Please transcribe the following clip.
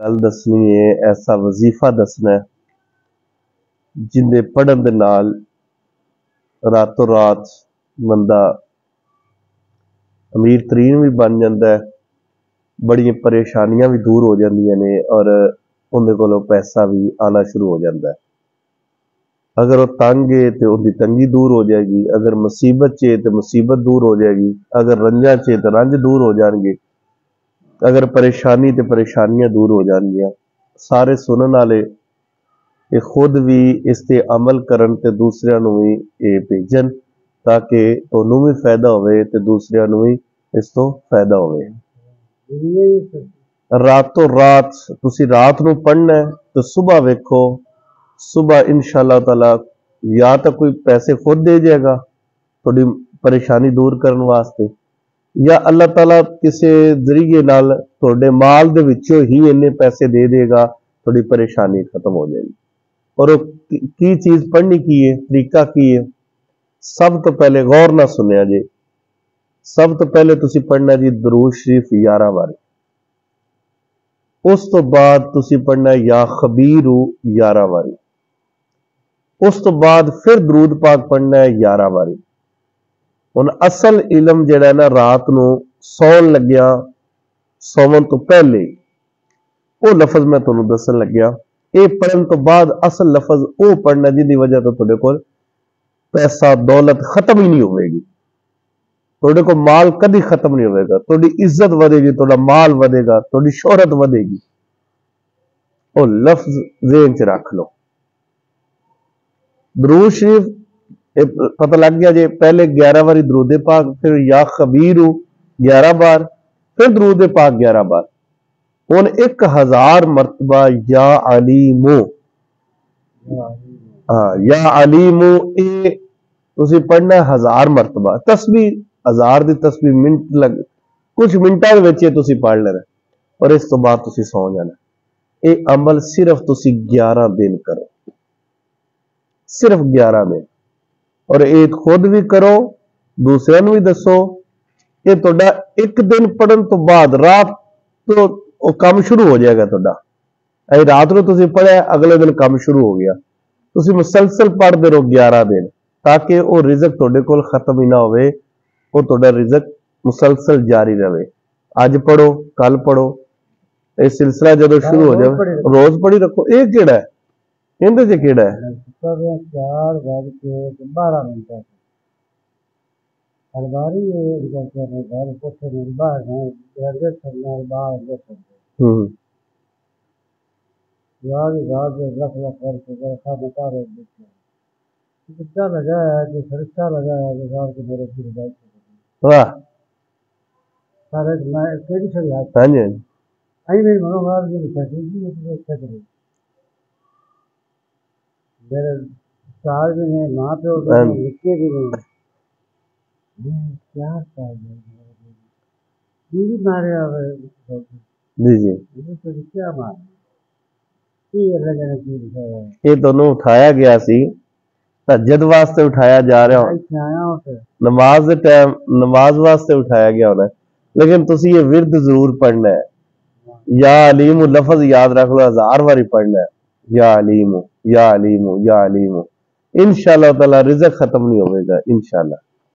गल दसनी है, ऐसा वजीफा दसना है जिंदे पढ़न दे नाल रातों रात बंदा अमीर तरीन भी बन जाता है, बड़ी परेशानियां भी दूर हो जांदियां ने और उनके कोलों पैसा भी आना शुरू हो जाता है। अगर वह तंग है तो उनकी तंगी दूर हो जाएगी, अगर मुसीबत च है तो मुसीबत दूर हो जाएगी, अगर रंजा च है तो रंज दूर हो जाएंगे, अगर परेशानी तो परेशानियां दूर हो जाएंगियां। सारे सुनने वाले ये खुद भी इस पर अमल करन ते दूसरियां नूं भी ये भेजन ताकि उन्होंने भी फायदा होवे ते दूसरियां नूं भी इस तो फायदा होवे। रातों रात तुसी रात नूं पढ़ना है तो सुबह वेखो, सुबह इंशाअल्लाह ताला या तो कोई पैसे खुद दे जाएगा थोड़ी परेशानी दूर करने वास्ते, या अल्लाह ताला किसी जरिए नाल थोड़े माल दे विचों ही इन्ने पैसे दे देगा, थोड़ी परेशानी खत्म हो जाएगी। और की चीज पढ़नी की है, तरीका की है, सब तो पहले गौर ना सुनिया जी। सब तो पहले तुसी पढ़ना जी दरूद शरीफ 11 बारी, उस तो बाद तुसी पढ़ना या खबीरू 11 बारी, उस तो बाद फिर दरूद पाक पढ़ना है 11 बारी। हुण असल इलम जिहड़ा है ना, रात नूं सौन लग्या सौवन तो पहले वो लफज मैं तुहानूं दसन लग्या, ये पढ़न तो बाद असल लफज वो पढ़ना जिंदी वजह तो तुहाडे कोल पैसा दौलत खत्म ही नहीं होगी, तुहाडे कोल माल कभी खत्म नहीं होगा, तुहाडी इज्जत वधेगी, तुहाडा माल वधेगा, तुहाडी शोहरत वधेगी। वो लफ्ज ज़हन च रख लो। दरूद शरीफ पता लग गया जे, पहले 11 बारी दरूद पाक, फिर या खबीर 11 बार, फिर दरूद पाक 11 बार। हुण 1000 मरतबा या अलीमो, हाँ या अलीमो ये तुसी पढ़ना है 1000 मरतबा। तस्बीह 1000 दी तस्बीह मिनट लग कुछ मिनटा दे विच तुसी पढ़ लेना और इस तो बाद तुसी सौ जाना। ये अमल सिर्फ तुसी 11 दिन करो, सिर्फ 11 दिन, और ये खुद भी करो दूसरे भी दसो। ये तुहाडा एक दिन पढ़न तो बाद रात तो वो काम शुरू हो जाएगा, तो रात को तुसी पढ़े अगले दिन काम शुरू हो गया। तुसी मुसलसल पढ़ते रहो 11 दिन ताकि वो रिजक तुहाडे कोल खत्म ही ना होवे, वो तुहाडा रिजक मुसलसल जारी रहे। अज पढ़ो कल पढ़ो, ये सिलसिला जदों शुरू हो जाए रोज पढ़ी रखो। ये केड़ा है, इंदे च केड़ा है? 4:12 माँ प्यो लिखे भी नहीं, क्या मारे जी तो क्या मारे। ये दोनों उठाया गया सी तहज्जुद वास्ते उठाया जा रहा हो, नमाज टाइम नमाज वास्ते उठाया गया होना, लेकिन तुसी ये विर्द जरूर पढ़ना है। या अलीम लफज याद रख लो, 1000 बारी पढ़ना है या अलीम या अलीम या अलीम। इंशाअल्लाह ताला रिज़्क़ खत्म नहीं होगा इंशाअल्लाह।